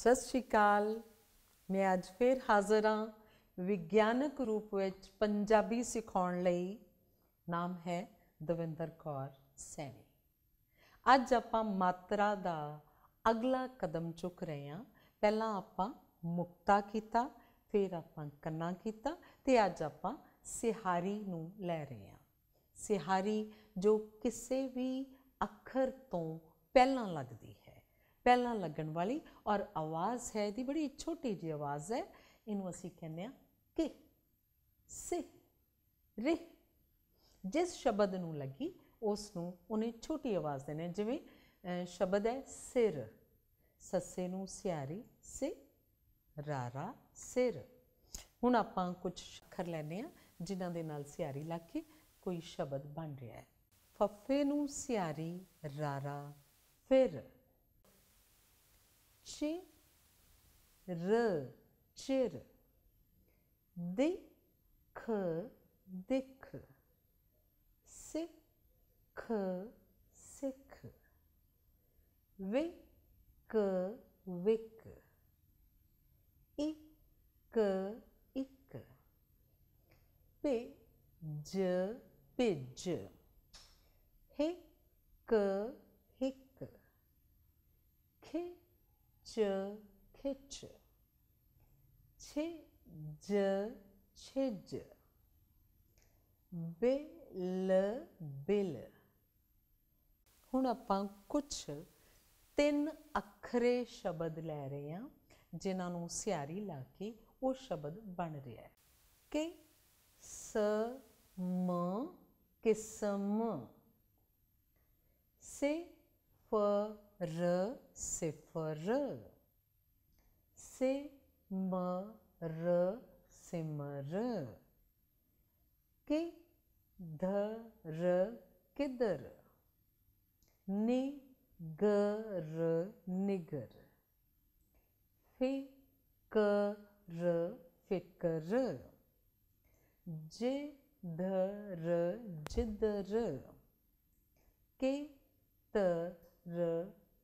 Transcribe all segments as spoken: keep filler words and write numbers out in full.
सत श्री अकाल। मैं अज फिर हाजिर हाँ विग्यानक रूप विच पंजाबी सिखाउण लई। नाम है दविंदर कौर सैनी। अज आपां मात्रा दा अगला कदम चुक रहे हैं। पहला आपां मुक्ता कीता, फिर आपां कन्ना कीता ते अज आपां सिहारी नूं लै रहे हैं। सिहारी जो किसी भी अखर तो पहला लगती है, पहला लगन वाली और आवाज़ है दी बड़ी छोटी जी आवाज़ है। इनू असीं कहने कि सि रे, जिस शब्द नू लगी उसनू उन्हें छोटी आवाज़ देने। जिवें शब्द है सिर, सस्से नू सियारी से रारा सिर। हुण आपां कुछ अखर लैने आ जिन्हां दे नाल सियारी ला के कोई शब्द बन रहा है। फफे नू सियारी रारा फिर चे र चिर, दिख दिख, सिख सिख, विक विक, इक इक, पिज पिज, हिक हिक, खि च खिच, छिज छिज, बिल बिल। हुण आपां कुछ तीन अखरे शब्द लै रहे हैं जिन्हां नूं सियारी ला के वो शब्द बन रहा है। कि स म किस्म, से फ र सिफर, सिमर सिमर, किधर किधर, निगर निगर, फिकर फिकर, जिधर जिधर, कितर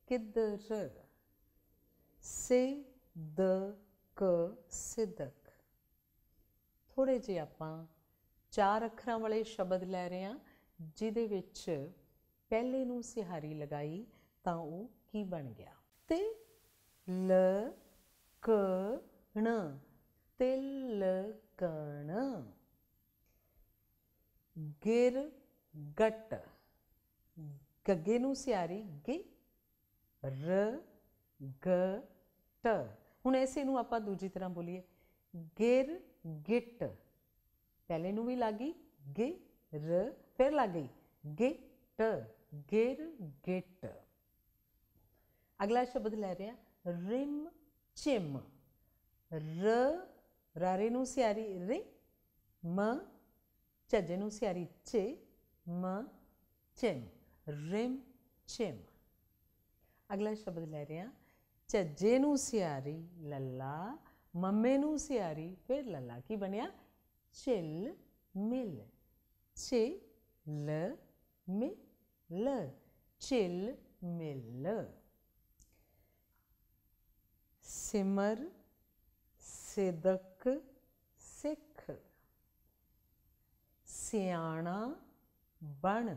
किधर, सिदक सिदक। थोड़े जे आपां चार अखरां वाले शब्द लै रहे हैं जिहदे विच पहले नूं सिहारी लगाई तां वो की बन गया। ते ल क ण, तिल कण, गिर गट, गगे नूं सिहारी गे र ग ट। हुण ऐसे नूं आपां दूजी तरह बोलीए। गिर गिट, पहले नूं भी लागी गे र, फिर लग गई गे ट, गिर गिट। अगला शब्द लै रहे हैं रिम चिम, र रारे नूं सियारी रे, म झजे नूं सियारी चे, म चिम, रिम चिम। अगला शब्द लै रहे हैं झज्जे नूं सियारी लला, मम्मे नूं सियारी फिर लला, की बनिया चिल मिल, चि ल मिल, चिल मिल। सिमर सिदक सिख, सियाणा बन,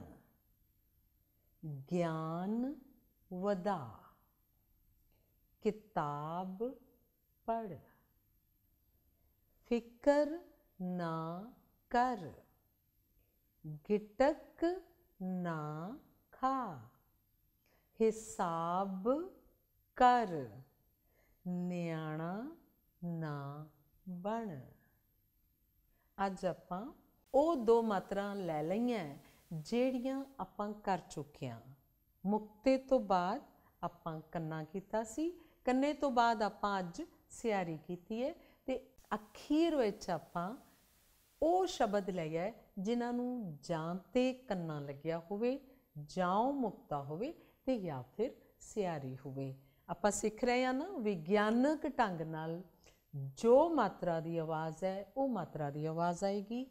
ज्ञान वदा, किताब पढ़, फिकर ना कर, गिटक ना खा, हिसाब कर, न्याणा ना बन। अज आपां ओ दो मात्रां लै लईआं जिहड़ियां आपां कर चुके हां। मुक्ते तो बाद आपां कन्ना कीता सी, कन्ने तो बाद आपां अज सियारी कीती है ते अखीर विच आपां ओ शब्द लैया जिन्हां नूं जां ते कन्ना लग्या होवे, जां मुक्ता होवे ते या फिर सियारी होवे। आपां सिख रहे हां ना विग्यानक ढंग नाल जो मात्रा दी आवाज़ है वो मात्रा दी आवाज़ आएगी,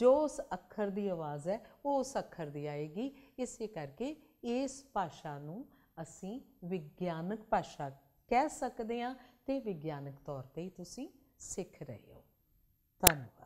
जो उस अखर दी आवाज़ है वो उस अखर दी आएगी। इसे करके इस भाषा नूं असीं विग्यानक भाषा कह सकते हैं तो विज्ञानक तौर पर ही तुसीं सीख रहे हो। धन्यवाद।